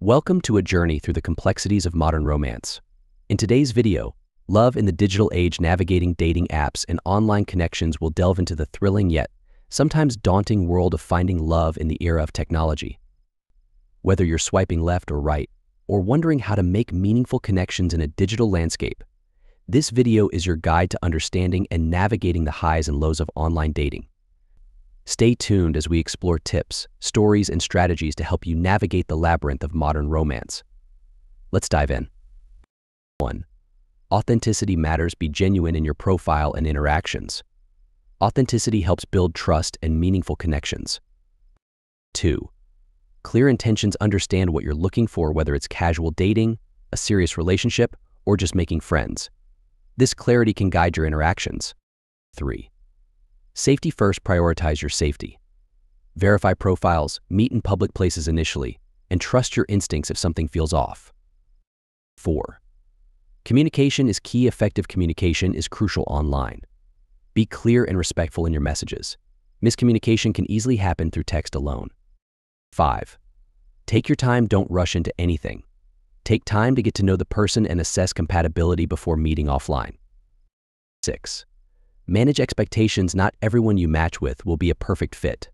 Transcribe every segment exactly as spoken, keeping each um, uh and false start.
Welcome to a journey through the complexities of modern romance. In today's video, Love in the Digital Age: Navigating Dating Apps and Online Connections will delve into the thrilling yet sometimes daunting world of finding love in the era of technology. Whether you're swiping left or right, or wondering how to make meaningful connections in a digital landscape, this video is your guide to understanding and navigating the highs and lows of online dating. Stay tuned as we explore tips, stories, and strategies to help you navigate the labyrinth of modern romance. Let's dive in. one. Authenticity matters. Be genuine in your profile and interactions. Authenticity helps build trust and meaningful connections. two. Clear intentions. Understand what you're looking for, whether it's casual dating, a serious relationship, or just making friends. This clarity can guide your interactions. three. Safety first. Prioritize your safety. Verify profiles, meet in public places initially, and trust your instincts if something feels off. four. Communication is key. Effective communication is crucial online. Be clear and respectful in your messages. Miscommunication can easily happen through text alone. five. Take your time. Don't rush into anything. Take time to get to know the person and assess compatibility before meeting offline. six. Manage expectations. Not everyone you match with will be a perfect fit.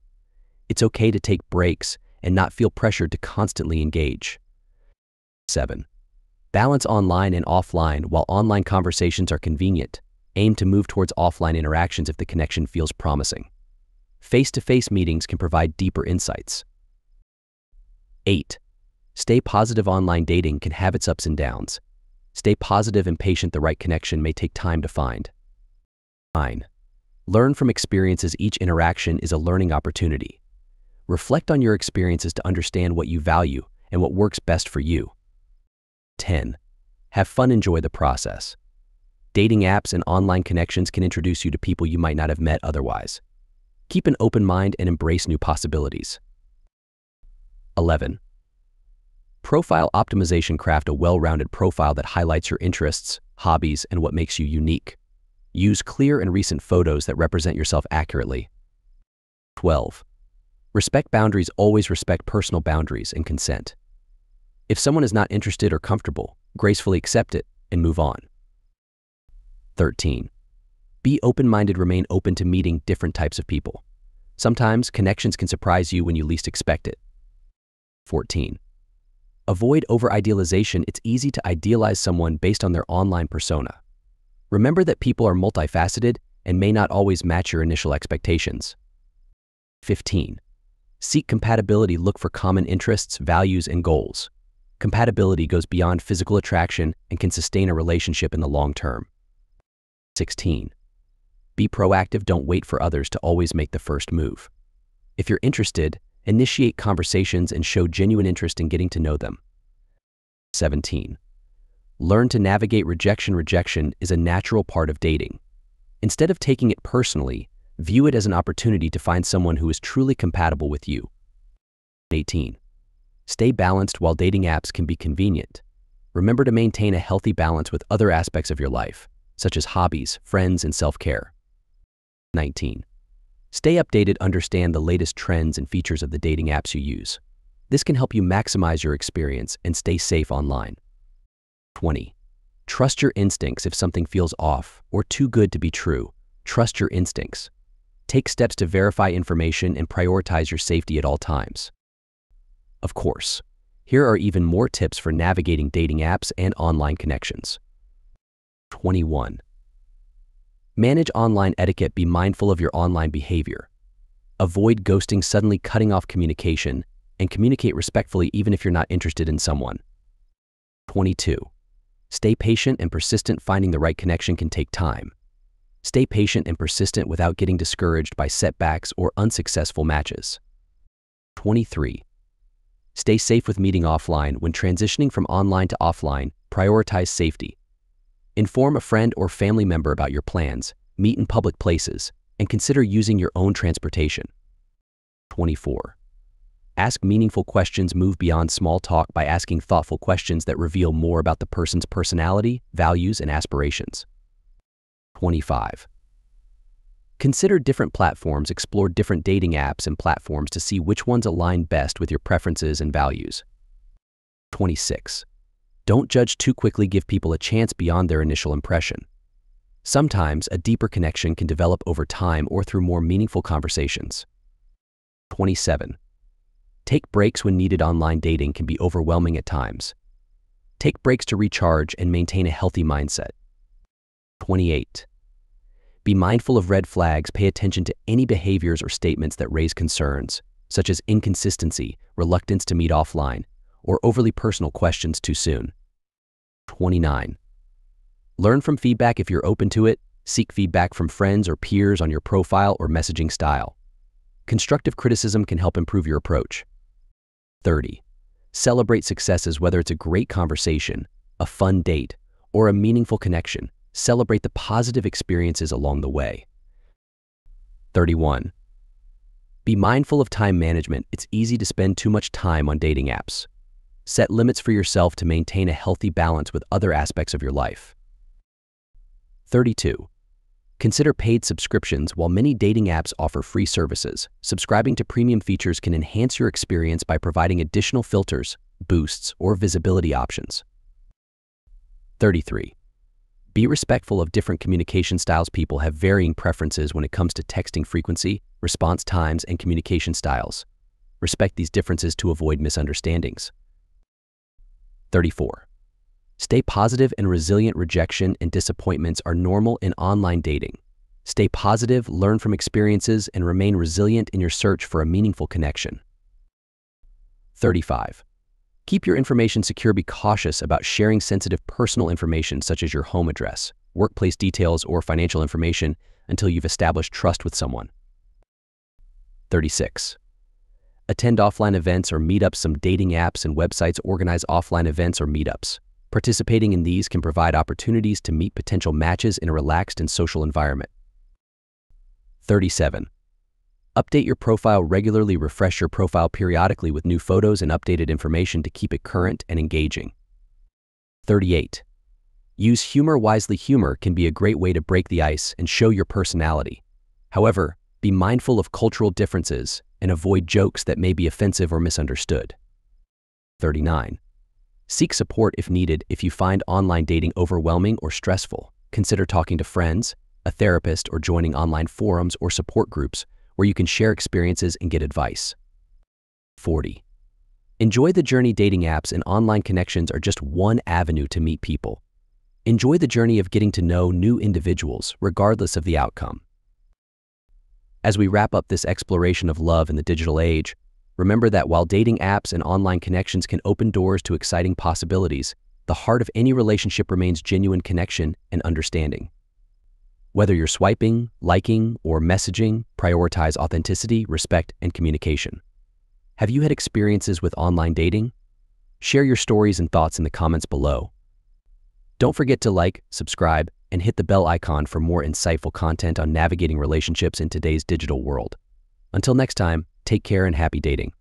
It's okay to take breaks and not feel pressured to constantly engage. seven. Balance online and offline. While online conversations are convenient, aim to move towards offline interactions if the connection feels promising. Face-to-face meetings can provide deeper insights. eight. Stay positive. Online dating can have its ups and downs. Stay positive and patient. The right connection may take time to find. nine. Learn from experiences. Each interaction is a learning opportunity. Reflect on your experiences to understand what you value and what works best for you. ten. Have fun. Enjoy the process. Dating apps and online connections can introduce you to people you might not have met otherwise. Keep an open mind and embrace new possibilities. eleven. Profile optimization. Craft a well-rounded profile that highlights your interests, hobbies, and what makes you unique. Use clear and recent photos that represent yourself accurately. twelve. Respect boundaries. Always respect personal boundaries and consent. If someone is not interested or comfortable, gracefully accept it and move on. thirteen. Be open-minded. Remain open to meeting different types of people. Sometimes connections can surprise you when you least expect it. fourteen. Avoid over-idealization. It's easy to idealize someone based on their online persona. Remember that people are multifaceted and may not always match your initial expectations. fifteen. Seek compatibility. Look for common interests, values, and goals. Compatibility goes beyond physical attraction and can sustain a relationship in the long term. sixteen. Be proactive. Don't wait for others to always make the first move. If you're interested, initiate conversations and show genuine interest in getting to know them. seventeen. Learn to navigate rejection. Rejection is a natural part of dating. Instead of taking it personally, view it as an opportunity to find someone who is truly compatible with you. eighteen. Stay balanced. While dating apps can be convenient, remember to maintain a healthy balance with other aspects of your life, such as hobbies, friends, and self-care. nineteen. Stay updated. Understand the latest trends and features of the dating apps you use. This can help you maximize your experience and stay safe online. twenty. Trust your instincts. If something feels off or too good to be true, trust your instincts. Take steps to verify information and prioritize your safety at all times. Of course, here are even more tips for navigating dating apps and online connections. twenty-one. Manage online etiquette. Be mindful of your online behavior. Avoid ghosting, suddenly cutting off communication, and communicate respectfully even if you're not interested in someone. twenty-two. Stay patient and persistent. Finding the right connection can take time. Stay patient and persistent without getting discouraged by setbacks or unsuccessful matches. twenty-three. Stay safe with meeting offline. When transitioning from online to offline, prioritize safety. Inform a friend or family member about your plans, meet in public places, and consider using your own transportation. twenty-four. Ask meaningful questions. Move beyond small talk by asking thoughtful questions that reveal more about the person's personality, values, and aspirations. twenty-five. Consider different platforms. Explore different dating apps and platforms to see which ones align best with your preferences and values. twenty-six. Don't judge too quickly. Give people a chance beyond their initial impression. Sometimes a deeper connection can develop over time or through more meaningful conversations. twenty-seven. Take breaks when needed. Online dating can be overwhelming at times. Take breaks to recharge and maintain a healthy mindset. twenty-eight. Be mindful of red flags. Pay attention to any behaviors or statements that raise concerns, such as inconsistency, reluctance to meet offline, or overly personal questions too soon. twenty-nine. Learn from feedback. If you're open to it, seek feedback from friends or peers on your profile or messaging style. Constructive criticism can help improve your approach. thirty. Celebrate successes, whether it's a great conversation, a fun date, or a meaningful connection. Celebrate the positive experiences along the way. thirty-one. Be mindful of time management. It's easy to spend too much time on dating apps. Set limits for yourself to maintain a healthy balance with other aspects of your life. thirty-two. Consider paid subscriptions. While many dating apps offer free services, subscribing to premium features can enhance your experience by providing additional filters, boosts, or visibility options. thirty-three. Be respectful of different communication styles. People have varying preferences when it comes to texting frequency, response times, and communication styles. Respect these differences to avoid misunderstandings. thirty-four. Stay positive and resilient. Rejection and disappointments are normal in online dating. Stay positive, learn from experiences, and remain resilient in your search for a meaningful connection. thirty-five. Keep your information secure. Be cautious about sharing sensitive personal information such as your home address, workplace details, or financial information until you've established trust with someone. thirty-six. Attend offline events or meetups. Some dating apps and websites organize offline events or meetups. Participating in these can provide opportunities to meet potential matches in a relaxed and social environment. thirty-seven. Update your profile regularly. Refresh your profile periodically with new photos and updated information to keep it current and engaging. thirty-eight. Use humor wisely. Humor can be a great way to break the ice and show your personality. However, be mindful of cultural differences and avoid jokes that may be offensive or misunderstood. thirty-nine. Seek support if needed. If you find online dating overwhelming or stressful, consider talking to friends, a therapist, or joining online forums or support groups where you can share experiences and get advice. forty. Enjoy the journey. Dating apps and online connections are just one avenue to meet people. Enjoy the journey of getting to know new individuals, regardless of the outcome. As we wrap up this exploration of love in the digital age, remember that while dating apps and online connections can open doors to exciting possibilities, the heart of any relationship remains genuine connection and understanding. Whether you're swiping, liking, or messaging, prioritize authenticity, respect, and communication. Have you had experiences with online dating? Share your stories and thoughts in the comments below. Don't forget to like, subscribe, and hit the bell icon for more insightful content on navigating relationships in today's digital world. Until next time, take care and happy dating.